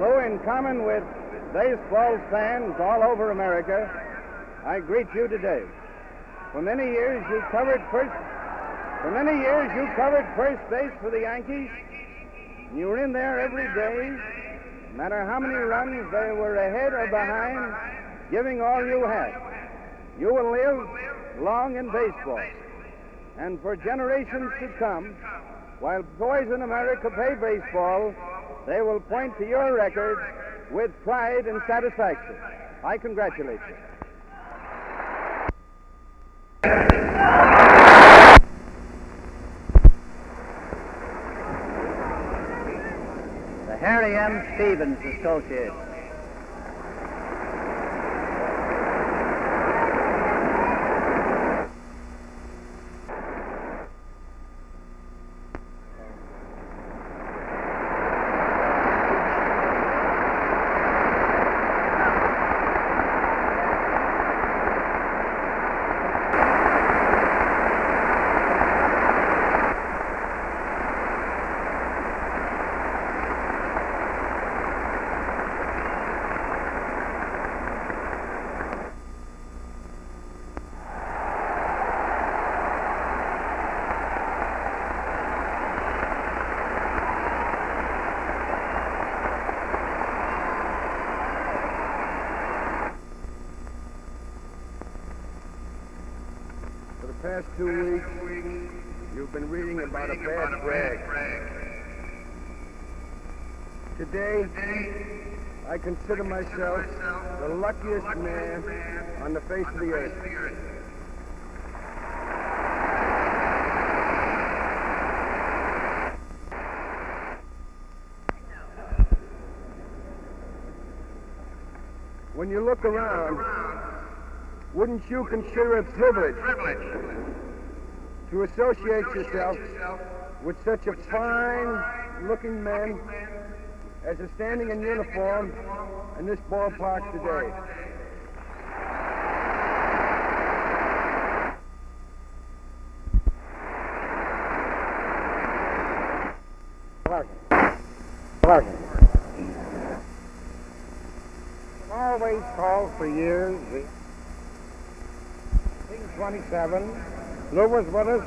Lou, in common with baseball fans all over America, I greet you today. For many years, you covered first base for the Yankees. You were in there every day, no matter how many runs they were ahead or behind, giving all you had. You will live long in baseball. And for generations to come, while boys in America play baseball, they will point to your record with pride and satisfaction. I congratulate you. The Harry M. Stevens Associates. The past 2 weeks, you've been reading about a bad brag. Today, I consider myself the luckiest man on the face of the earth. When you look around, wouldn't you consider it a privilege to associate yourself with such a fine-looking man as is standing in uniform in this ballpark today? Always called for years. 27, Lou was with us,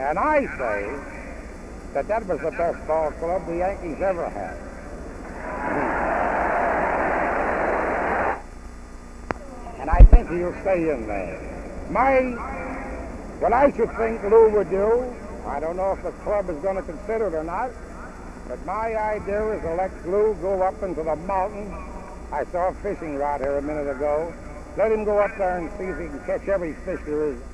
and I say that was the best ball club the Yankees ever had. And I think he'll stay in there. What I should think Lou would do, I don't know if the club is going to consider it or not, but my idea is to let Lou go up into the mountain. I saw a fishing rod here a minute ago. Let him go up there and see if he can catch every fish there is.